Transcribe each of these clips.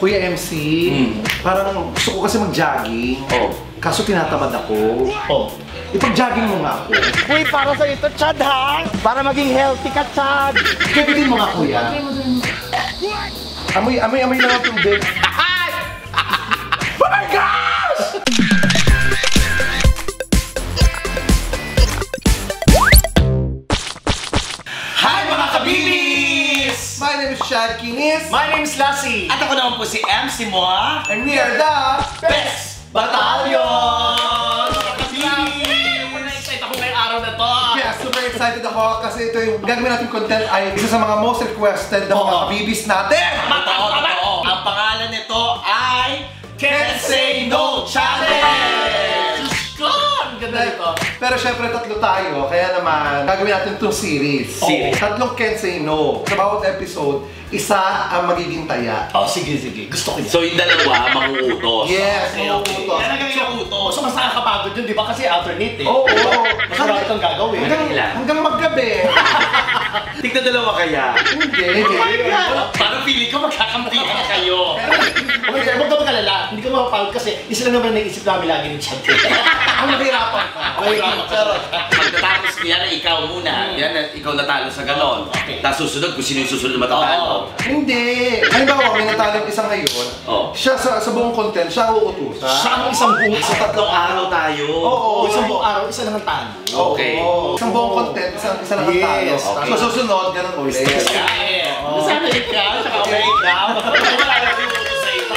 Kuya MC, parang gusto ko kasi mag-jogging. Oh. Kaso tinatamad ako. Oh. Ipag-jogging mo nga ako. Uy, para sa ito, Chad ha? Para maging healthy ka, Chad. Kapitin mo nga, kuya. Amoy lang ang tubig. Oh my gosh! Hi mga kabilis! My name is Chad Kinis. My name is Lassy. At ako naman po si MC Moa. And we are the Best Battalion! Excited ako kasi ito yung gagawin natin content ay isa sa mga most requested na mga babies natin! Tama! Ang pangalan nito ay Can Say No Challenge! Ang ganda nito! Pero syempre tatlo tayo, kaya naman gagawin natin itong series. Tatlong Can Say No. Sa bawat episode, isa ang magiging taya. Oh, sige. Gusto ko yun. So yung dalawa, mag-uutos. Yes, mag-uutos. So, mas nakakapagod yun, di ba? Kasi alternate eh. Oo. Mas marami kang gagawin. Hanggang maggabi. Tignan dalawa kaya. Hindi. Parang pili ka, magkakampihan kayo. Okay, huwag ka magalala. Hindi ka mapapagod kasi isa lang naman naisip namin lagi ng chat. Ang nahirapan ka. Mahirapan ka. Pagkatapos ko yan, ikaw muna. Yan, ikaw natalo sa ganon. Tapos susunod kung sino yung susunod matatalo. Hindi! Halimbawa, may natalong isang ngayon, siya sa buong content, siya uutusan. Siya ang isang buong sa tatlong araw tayo. Oo, isang buong araw, isa lang ang talo. Okay. Isang buong content, isa lang ang talo. So susunod, ganun ulit. Masama ikaw, tsaka may ikaw. Wala lang yung uutos sa ito.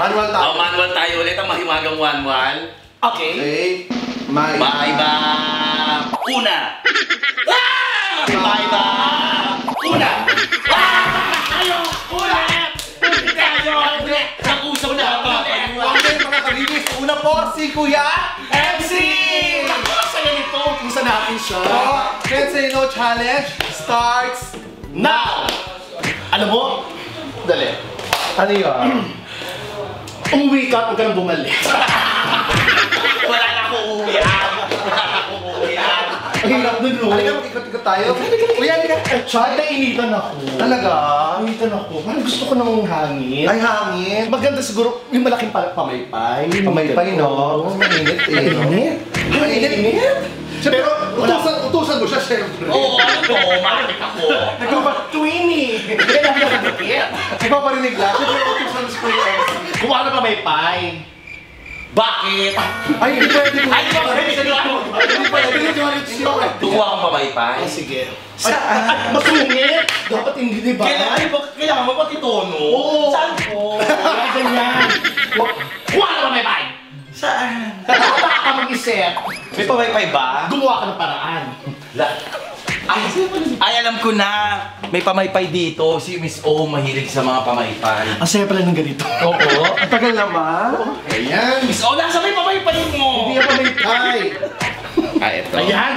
Manual tayo. Manual tayo ulit, ang mahiwagang 1-1. Okay. Maiba. Una. Maiba. Una. Una po si Kuya MC! Nakasaya nito! Pusa natin siya! Can Say No Challenge starts now! Alam mo? Dali. Ano yun? Umuwi ka at huwag kang bumalik. Wala na akong uuwihan! Ang hirap nun, Lord. Halika, mag-ikot-ikot tayo. Kuya, Chad, nainitan ako. Talaga? Nainitan ako. Parang gusto ko namang hangin. Ay, hangin? Maganda siguro yung malaking pamaypay. Pamaypay, no? Mainit eh. Mainit? Pero utusan mo siya, siyempre. Oo, maramit ako. Nagpapatuin eh. Kaya namin nakagapit. Nagpaparinig lang. Siyempre, utusan si Kuya MC. Kung ano pamaypay. Bakit? Ay, hindi pwede mo. Ay, hindi pwede mo. Hindi pwede mo. Tukuha kang pamaypay. Ay, sige. Saan? Masungit! Dapat hindi, diba? Kailangan mo pati tono. Oo. Saan po? Kaya ganyan. Kuha ka pamaypay! Saan? Nakakata ka mag-isip. May pamaypay ba? Gumawa ka ng paraan. Ay, alam ko na! May pamaypay dito. Si Miss O mahilig sa mga pamaypay. Ang saya pala ng ganito. Oo. Ang tagal naman. Ayan. Miss O, nasa may pamaypay mo! Hindi yung pamaypay. Ah, ito. Ayan.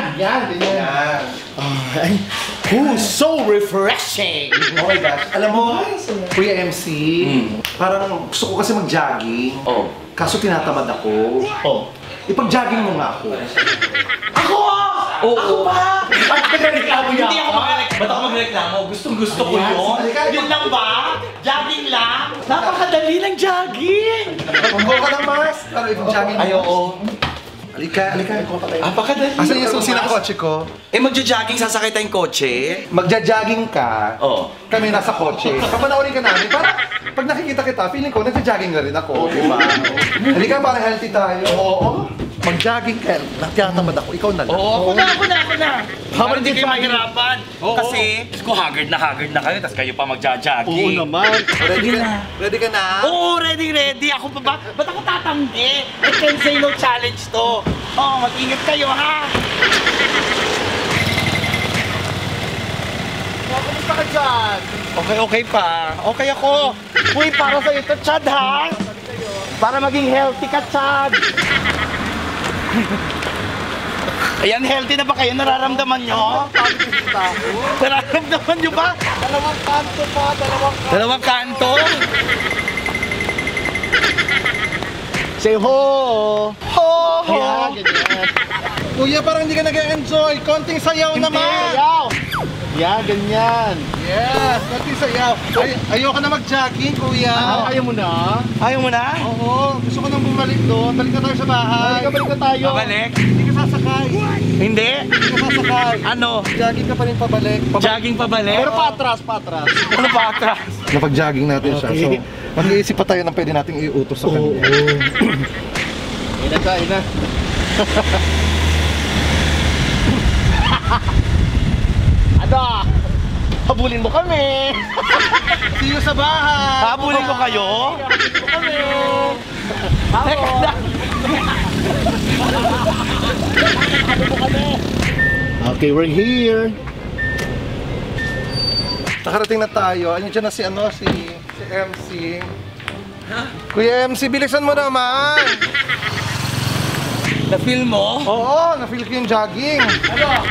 Oh, so refreshing! Oh my gosh. Alam mo, Kuya MC, parang gusto ko kasi mag-jogging. Oo. Kaso tinatamad ako. Oo. Ipag-jogging mo nga ako. Ako! Ako pa! Hindi ako magreklamo. Ba't ako magreklamo? Gusto ko yun. Yun lang ba? Jogging lang? Napakadali ng jogging! Pagbuo ka ng mask! Pero ibang jogging. Ay, oo. Alika. Napakadali. Asan yung susi ng kotse ko? Eh, magja-jogging, sasakay tayong kotse. Magja-jogging ka. Oo. Kami nasa kotse. Kapanaunin ka namin. Parang pag nakikita kita, feeling ko, nagja-jogging na rin ako. Diba? Alika, parang healthy tayo. Oo. Mag-jogging ka, nagtiyatamad ako. Ikaw na lang. Oo, ako na. Habang hindi kayo mahirapan. Kasi, ko haggard na kayo, tapos kayo pa magja-jogging. Oo naman. Ready ka na? Oo, ready. Ako pa ba? Ba't ako tatanggi? I Can Say No Challenge to. Oo, mag-ingat kayo ha. Kamusta ka dyan? Okay pa. Okay ako. Uy, para sa ito, Chad ha? Para maging healthy ka, Chad. Ayan, healthy na ba kayo? Nararamdaman nyo? Nararamdaman nyo ba? Dalawang kanto pa. Dalawang kanto? Say ho! Ho! Ayan, ganyan. Kuya, parang hindi ka nag-enjoy. Konting sayaw naman! Hindi, Yeah, ganyan. Yes, pati sayaw. Ayoko na mag-jogging, kuya. Ah, ayaw mo na? Ayaw mo na? Oo, gusto ko nang bumalik doon. Balik na tayo sa bahay. Balik na tayo. Babalik? Hindi ka sasakay. Hindi? Hindi ka sasakay. Ano? Jogging ka pa rin pabalik. Jogging pabalik? Pero patras, patras. Ano patras? Napag-jogging natin siya. So, mag-iisip pa tayo ng pwede nating iutos sa kanya. Oo. Ina ka, ina. Ada, habulin mo kami. See you sa bahay. Habulin ko kayo? Habulin ko kami. Teka na. Habulin mo kami. Okay, we're here. Nakarating na tayo. Ayun dyan na si ano, si MC. Kuya MC, bilisan mo naman. Na-feel mo? Oo, na-feel ko yung jogging. Ano?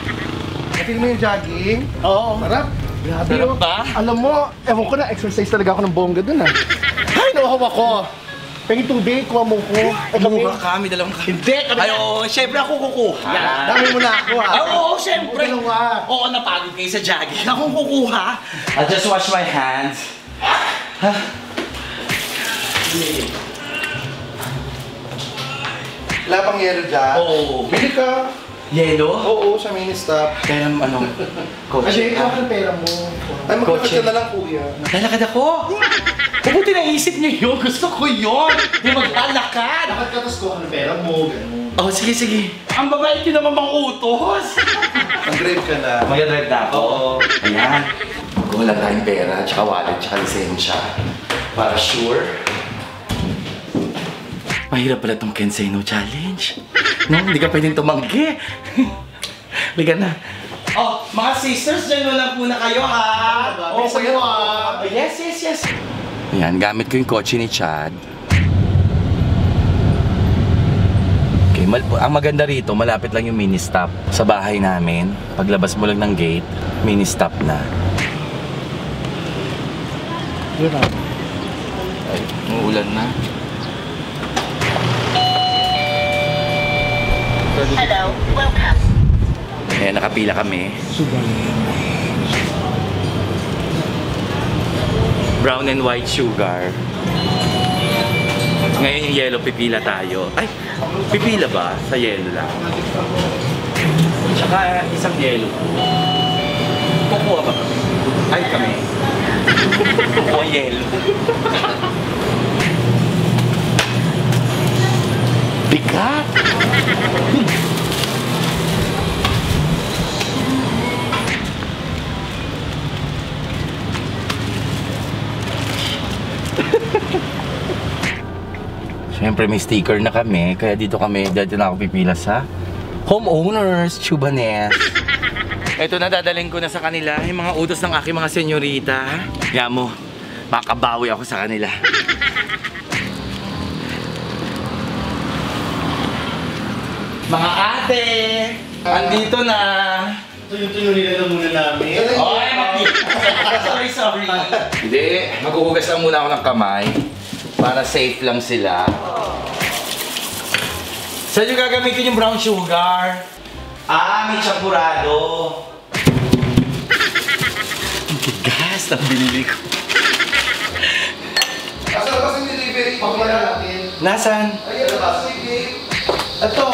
Feel mo yung jogging? Oo. Sarap. Grabe yun. Alam mo, ewan ko na, exercise talaga ako ng bongga dun ah. Ay, nauhaw ako. Pagin tubig, kuha mo ko. Kumuha ka, may dalawang ka. Hindi, kami. Ay, oo, syempre ako kukuha. Dami mo na ako ah. Oo, syempre. Oo, napagod kayo sa jogging. Ako kukuha. I'll just wash my hands. Huh? Wala pang yelo dyan? Oo. Bili ka. Yelo? Oo, sa mini-stop. Pera mo, anong coach? Ay, ikaw ang pera mo. Ay, magkakasya na lang, kuya. Lalakad ako! Mabuti naisip niyo yun! Gusto ko yun! Di maglalakad! Lakad ka, tapos kuha ng pera mo, gano'n. Oo, sige, sige. Ang babait yun naman mga utos! Mag-drive ka na. Mag-drive na ako. Oo. Ayan. Mag-uha lang tayong pera, tsaka wallet, tsaka lisensya. Para sure. Mahirap pala itong Can Say No Challenge. No, hindi ka pwedeng tumanggi. Liga na. Oh, mga sisters, dyan mo lang muna kayo ha. Oh, kayo ha. Yes, yes, yes. Ayan, gamit ko yung kotse ni Chad. Okay, ang maganda rito, malapit lang yung mini-stop sa bahay namin. Paglabas mo lang ng gate, mini-stop na. Ay, uulan na. Hello, welcome. Ayan, nakapila kami. Brown and white sugar. Ngayon yung yellow, pipila tayo. Ay, pipila ba? Sa yellow lang. Tsaka isang yellow. Kukuha ba kami? Ay, kami. Kukuha yellow. Bigat! Siyempre may sticker na kami, kaya dito kami, dito na ako pipila sa Homeowners Chubanes. Ito na, dadaling ko na sa kanila yung mga utos ng aking mga senyorita. Kaya mo, makabawi ako sa kanila. Mga ate, andito na. Tuyo-tuyo nila na muna namin. Oh, ay, mati. Sorry, sorry. Hindi, maghuhugas lang muna ako ng kamay. Para safe lang sila. Saan yung gagamitin yung brown sugar? Ah, may champurado. Ang tigas na binili ko. Nasaan ba yung delivery? Pagkala natin. Nasaan? Ayan, nabas yung delivery. Ito.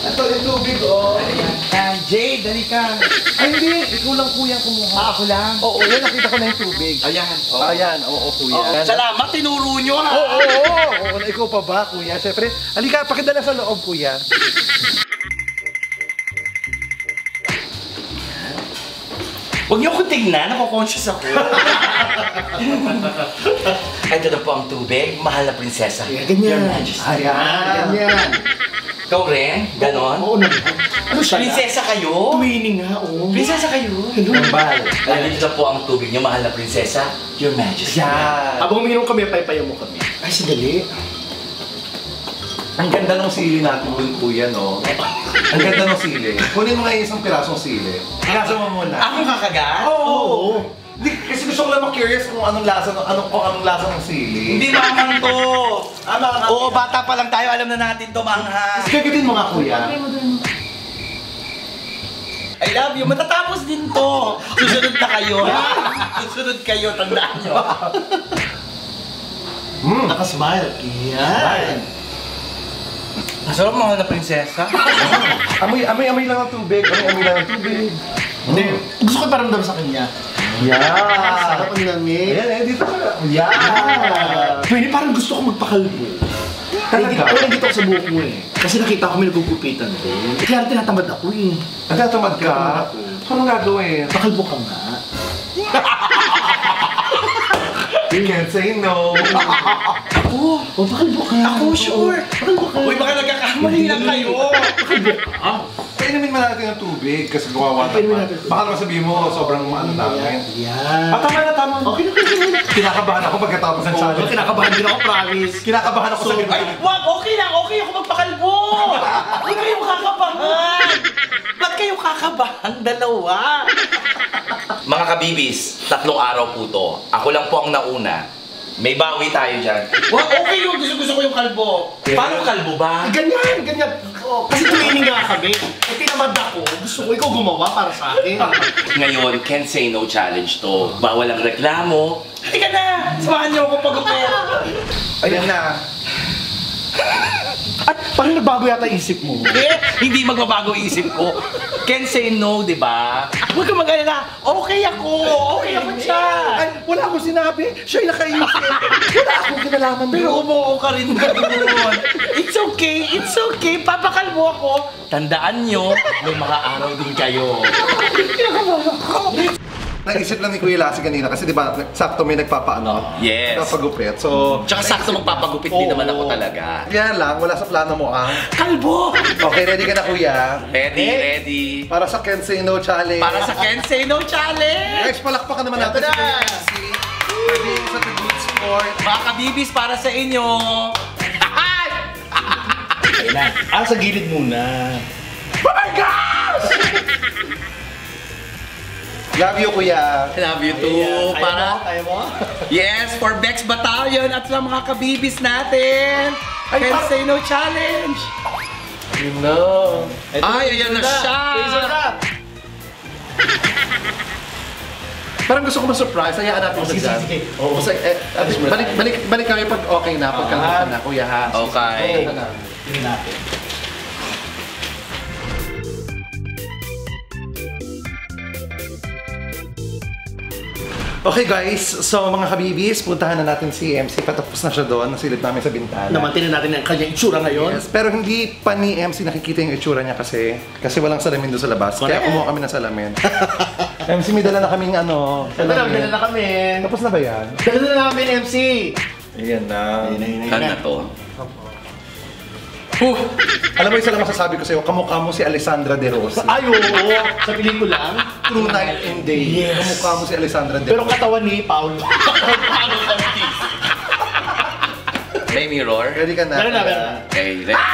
Ito yung tubig, oh. Jade, dali ka. Ay, hindi. Ikaw lang kuya kumuha. Ah, ako lang? Oo, yan. Nakita ko na yung tubig. Ayan. Ayan. Oo, kuya. Salamat. Tinuro nyo ha. Oo. Ikaw pa ba, kuya? Siyempre. Halika, pakidala sa loob, kuya. Huwag niyo akong tignan. Nako-conscious ako. Ito na po ang tubig. Mahal na prinsesa. Ganyan. Ganyan. Ikaw rin? Ganon? Oo naman. Ano siya? Prinsesa kayo? Meaning nga, oo. Prinsesa kayo? Hello. Mahal. Nandito na po ang tubig niyo, mahal na prinsesa. Your Majesty. Yan. Habang uminom kami, paypayo mo kami. Ay, sadali. Ang ganda ng sili natin doon, kuya, no? Ang ganda ng sili. Kunin mo nga isang pirasong sili. Pirasa mo muna. Ako kakagat? Oo. Kasi gusto ko lang ma-curious kung anong lasa ng sili. Hindi manghang to! Oo, bata pa lang tayo, alam na natin to, manghang. Kasi gagatin mo nga, kuya. I love you. Matatapos din to. Susunod na kayo. Susunod kayo, tandaan nyo. Nakasmile. Yan. Masarap mahal na prinsesa. Amoy lang ang tubig. Amoy lang ang tubig. Gusto ko paramdam sa kanya. Yeah. Sarap ang lamig. Ayan, dito ka. Yeah. Pwede parang gusto ko magpakalbo. Talaga? Ay, nandito ako sa buhok mo eh. Kasi nakita ko may nagkukupitan ko. Kaya tinatamad ako eh. Nagtatamad ka? Parang gagawin. Pakalbo ka nga. You can't say no. Ako! O, pakalbo ka. Ako, sure. Pakalbo ka. Uy, baka nagkakamali lang kayo. Pakalbo ka. Painumin man natin ang tubig kasi gawawa naman. Baka naman sabihin mo, sobrang ano namin. Yan. At tama na, tama. Okay na, kasi na. Kinakabahan ako pagkatapos ng challenge. Kinakabahan din ako, promise. Kinakabahan ako sa gano'n. Ay, wag! Okay lang! Okay ako magpakalbo! Huwag kayong kakabahan! Huwag kayong kakabahan, dalawa! Mga kabibis, 3 araw po to. Ako lang po ang nauna. May bawi tayo dyan. Wow, okay yun! Gusto ko yung kalbo. Yeah. Paano kalbo ba? Ganyan! Ganyan! Oh, kasi training nga kami. Eh, tinamad ako. Gusto ko ikaw gumawa para sa akin. Ngayon, Can Say No Challenge to. Bawal ang reklamo. Teka na! Samahan niyo ako pag-upaya. Ayan na. At parang nagbago yata isip mo. Eh, hindi magbabago isip ko. Can say no, di ba? Huwag ka mag-alala. Okay ako. Okay ako siya. Ay, wala akong sinabi. Siya'y nakaisip. Wala akong kinalaman doon. Pero umuo ka rin doon. It's okay. It's okay. Papakalmo ako. Tandaan nyo, may mga araw din kayo. Kinakabahan ako. Nag-isip lang ni Kuya Lassy kanina kasi di ba sakto may nagpapaano? Yes. Nagpapagupit. So, tsaka sakto magpapagupit din naman ako talaga. Yan lang, wala sa plano mo ang kalbo! Okay, ready ka na Kuya? Ready, ready. Para sa Can Say No Challenge. Para sa Can Say No Challenge! Guys, palakpakan naman natin si Kuya Lassy. Pwede sa The Good Sport. Mga kabibis, para sa inyo! Ah, sa gilid muna. Oh my gosh! Love you, Kuya. Love you too. Kaya para... mo, kaya mo? Yes, for Best Battalion at sa mga kabibis natin. Can Say No Challenge. You know. Ay, ayan na siya. Parang gusto ko ma-surprise. Hayaan natin sa dyan. Oo. Balik kami pag okay na. Pagkakita na, Kuya. Okay. Tingnan natin. Okay guys, so mga kabibis, puntahan na natin si MC. Patapos na siya doon, nasilip namin sa bintana. Namantinan natin ang kanyang itsura ngayon. Yes, pero hindi pa ni MC nakikita yung itsura niya kasi walang salamin doon sa labas. Kaya kumuha kami ng salamin. MC, may dala na kaming ano, salamin. Dala na kami. Tapos na ba yan? Dala na namin, MC! Ayan na. Ayan na to. Alam mo yung isa lang masasabi ko sa'yo, kamukha mo si Alessandra de Rossi. Ay, oo! Sa pelikula lang, True Night and Day. Yes. Kamukha mo si Alessandra de Rossi. Pero katawan ni Paolo. Paolo Contis. May mirror? Ready ka na? Meron na, meron na. Okay, ready.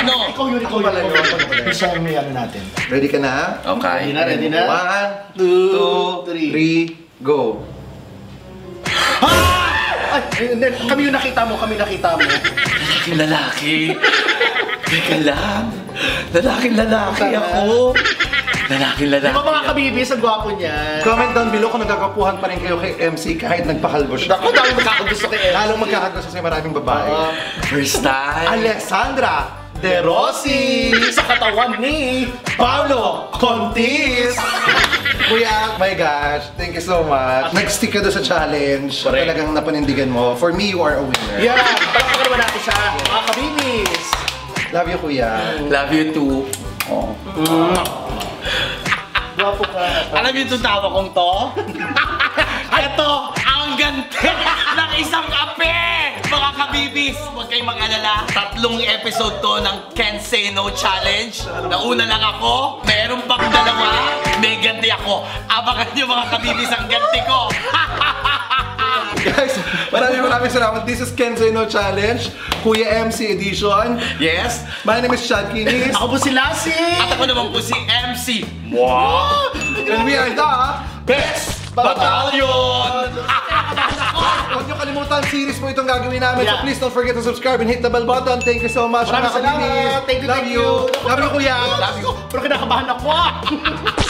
Ano? Ikaw pala yun. Isang may ano natin. Ready ka na? Okay. Ready na? 1, 2, 3, go! Kami yung nakita mo, kami nakita mo. Lalaking lalaki. Teka lang. Lalaking lalaki ako. Lalaking lalaki. Di ba mga kabibis, ang gwapo niyan? Comment down below kung nagkakapuhan pa rin kayo kay MC kahit nagpakalbo siya. Ako dahil magkakagusto kay MC. Lalong magkakagusto kasi maraming babae. First time. Alessandra de Rossi. Sa katawan ni Paolo Contis. Kuya, my gosh, thank you so much. Nag-stick ka doon sa challenge. Talagang napanindigan mo. For me, you are a winner. Yeah! Palakpakan naman natin siya. Mga kabinis! Love you, Kuya. Love you too. Oo. Gwapo ka. Alam niyo itong tawa kong to? Ito ang ganda ng isang ape! Mga kabibis, huwag kayong mag-alala. 3 episode to ng Can Say No Challenge. Nauna lang ako. Meron pang dalawa. May ganti ako. Abangan niyo mga kabibis ang ganti ko. Guys, maraming salamat. This is Can Say No Challenge, Kuya MC edition. Yes. My name is Chad Kinis. Ako po si Lassy. At ako naman po si MC Moa. And we are the Best Battalion! kalimutan, series po itong gagawin namin. So please don't forget to subscribe and hit the bell button. Thank you so much. Maraming salamat. Thank you. Love you. Love you, kuya. Love you. Pero kinakabahan ako.